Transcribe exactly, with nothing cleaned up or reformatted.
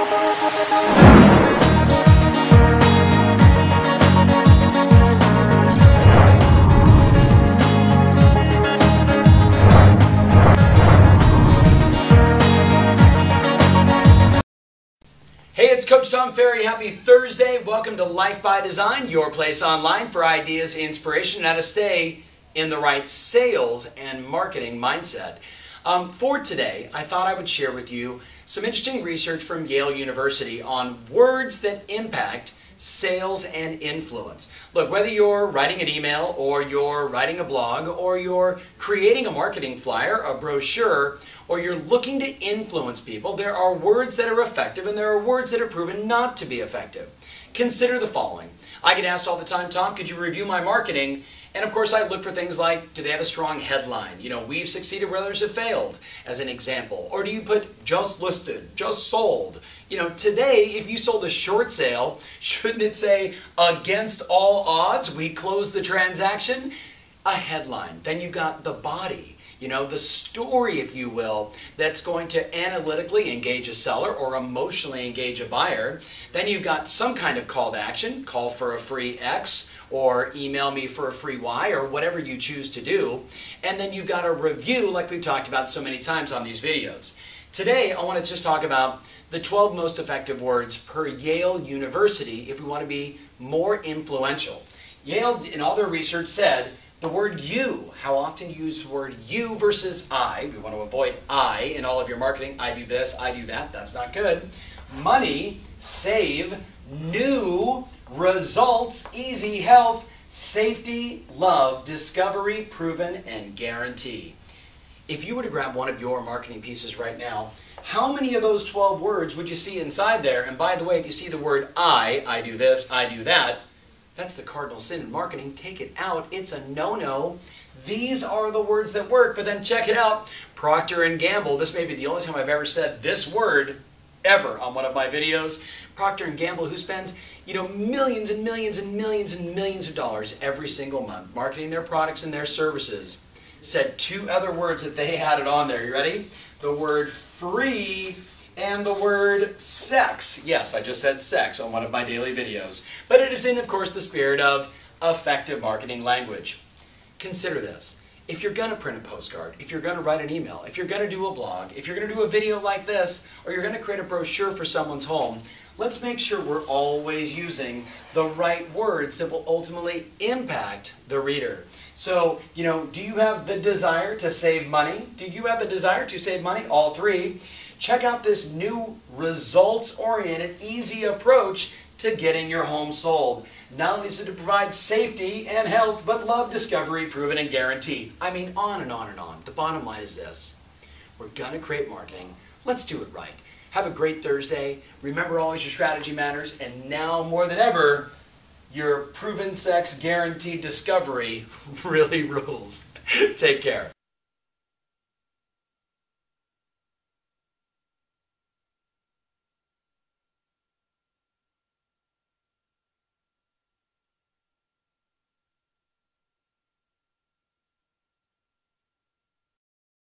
Hey, it's Coach Tom Ferry. Happy Thursday. Welcome to Life by Design, your place online for ideas, inspiration, and how to stay in the right sales and marketing mindset. Um, for today, I thought I would share with you some interesting research from Yale University on words that impact sales and influence. Look, whether you're writing an email or you're writing a blog or you're creating a marketing flyer, a brochure, or you're looking to influence people, there are words that are effective and there are words that are proven not to be effective. Consider the following. I get asked all the time, Tom, could you review my marketing? And of course I look for things like, do they have a strong headline? You know, we've succeeded where others have failed, as an example. Or do you put just listed, just sold? You know, today, if you sold a short sale, shouldn't it say, against all odds, we close the transaction? A headline. Then you've got the body. You know, the story, if you will, that's going to analytically engage a seller or emotionally engage a buyer. Then you've got some kind of call to action, call for a free X or email me for a free Y or whatever you choose to do. And then you've got a review like we've talked about so many times on these videos. Today, I want to just talk about the twelve most effective words per Yale University if we want to be more influential. Yale, in all their research, said, the word you, how often you use the word you versus I. We want to avoid I in all of your marketing. I do this, I do that. That's not good. Money, save, new, results, easy, health, safety, love, discovery, proven, and guarantee. If you were to grab one of your marketing pieces right now, how many of those twelve words would you see inside there? And by the way, if you see the word I, I do this, I do that, that's the cardinal sin in marketing. Take it out. It's a no-no. These are the words that work, but then check it out. Procter and Gamble. This may be the only time I've ever said this word ever on one of my videos. Procter and Gamble, who spends, you know, millions and millions and millions and millions of dollars every single month marketing their products and their services, said two other words that they had it on there. You ready? The word free and the word sex. Yes, I just said sex on one of my daily videos. But it is in, of course, the spirit of effective marketing language. Consider this. If you're going to print a postcard, if you're going to write an email, if you're going to do a blog, if you're going to do a video like this, or you're going to create a brochure for someone's home, let's make sure we're always using the right words that will ultimately impact the reader. So, you know, do you have the desire to save money? Do you have the desire to save money? All three. Check out this new results-oriented, easy approach to getting your home sold. Not only is it to provide safety and health, but love, discovery, proven, and guaranteed. I mean, on and on and on. The bottom line is this. We're going to create marketing. Let's do it right. Have a great Thursday. Remember, always your strategy matters. And now more than ever, your proven sex guaranteed discovery really rules. Take care.